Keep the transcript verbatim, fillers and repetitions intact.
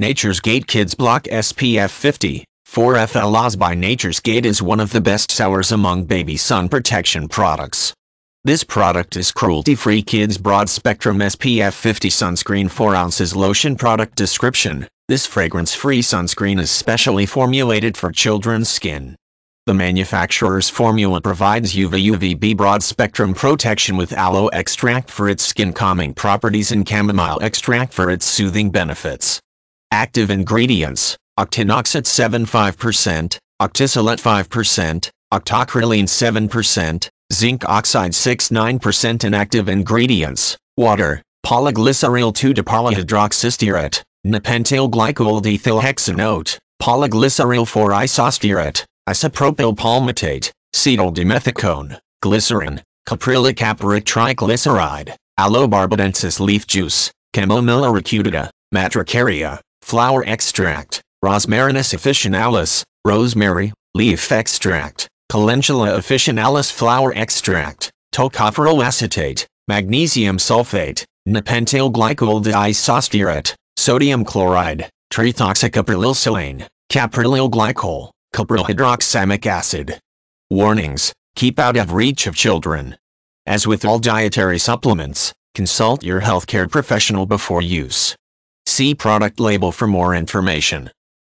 Nature's Gate Kids Block S P F fifty, four F L A S by Nature's Gate is one of the best sellers among baby sun protection products. This product is cruelty-free kids broad spectrum S P F fifty sunscreen four ounces lotion. Product description: this fragrance-free sunscreen is specially formulated for children's skin. The manufacturer's formula provides U V U V B broad spectrum protection with aloe extract for its skin calming properties and chamomile extract for its soothing benefits. Active ingredients: octinoxate seventy-five percent, octisalate five percent, octocrylene seven percent, zinc oxide sixty-nine percent. Inactive ingredients: water, polyglyceryl two dipolyhydroxystearate, neopentyl glycol diethylhexanoate, polyglyceryl four isostearate, isopropyl palmitate, cetyl dimethicone, glycerin, caprylic capric triglyceride, aloe barbadensis leaf juice, chamomilla recutita, matricaria, flower extract, Rosmarinus officinalis, rosemary, leaf extract, Calendula officinalis flower extract, tocopherol acetate, magnesium sulfate, neopentyl glycol diisostearate, sodium chloride, triethoxycaprylylsilane, caprylyl glycol, caprylhydroxamic acid. Warnings: keep out of reach of children. As with all dietary supplements, consult your healthcare professional before use. See product label for more information.